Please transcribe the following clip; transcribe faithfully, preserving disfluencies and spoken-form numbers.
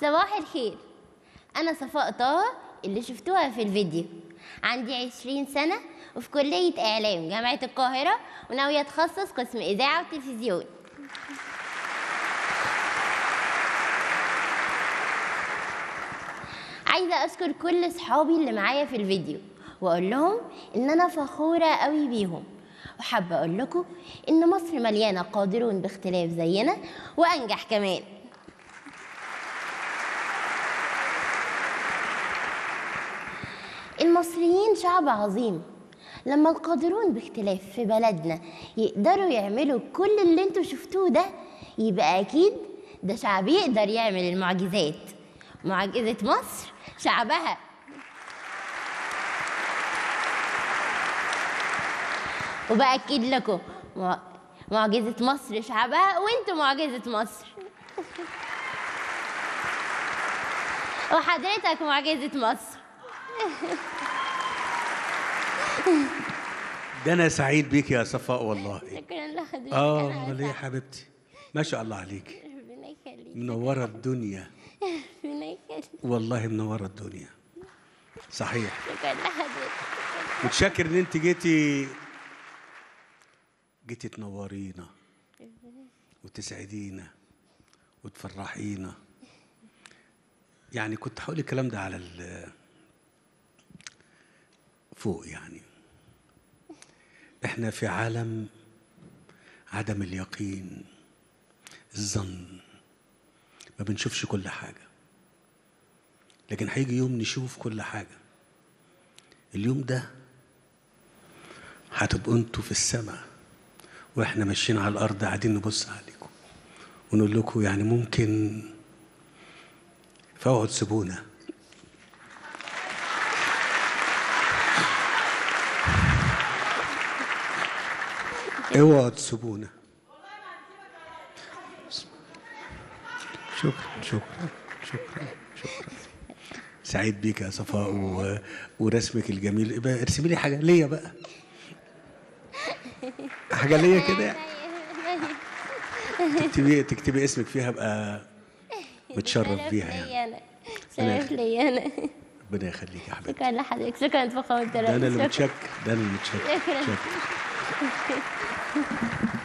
صباح الخير. أنا صفاء طه اللي شفتوها في الفيديو. عندي عشرين سنة وفي كلية إعلام جامعة القاهرة، وناوية أتخصص قسم إذاعة وتلفزيون. عايزة أشكر كل أصحابي اللي معايا في الفيديو وأقول لهم إن أنا فخورة قوي بيهم، وحابة أقول لكم إن مصر مليانة قادرون باختلاف زينا وأنجح كمان. المصريين شعب عظيم، لما القادرون باختلاف في بلدنا يقدروا يعملوا كل اللي انتوا شفتوه ده، يبقى أكيد ده شعب يقدر يعمل المعجزات. معجزة مصر شعبها. وبأكد لكم معجزة مصر شعبها، وانتوا معجزة مصر وحضرتك معجزة مصر. ده أنا سعيد بيك يا صفاء والله. شكرا لحضرتك. آه أمال إيه يا حبيبتي؟ ما شاء الله عليك. ربنا يخليك. منورة الدنيا. ربنا يخليك. والله منورة الدنيا. صحيح. شكرا لحضرتك. متشكر إن أنت جيتي جيتي تنورينا وتسعدينا وتفرحينا. يعني كنت هقول الكلام ده على ال فوق. يعني احنا في عالم عدم اليقين، الظن، ما بنشوفش كل حاجة، لكن هيجي يوم نشوف كل حاجة. اليوم ده هتبقوا انتوا في السماء واحنا ماشيين على الأرض، قاعدين نبص عليكم ونقول لكم يعني ممكن، فاوعوا تسيبونا. اوعوا تسيبونا. شكرا شكرا شكرا شكرا. سعيد بيك يا صفاء و... ورسمك الجميل. يبقى ارسمي لي حاجه ليا بقى، حاجه ليا كده، تكتبي تكتبي اسمك فيها، ابقى متشرف بيها. يعني شرف ليا انا. ربنا يخليك يا حبيبتي. شكرا لحضرتك. شكرا فخامة. ده انا اللي متشكر، ده انا اللي متشكر. شكرا.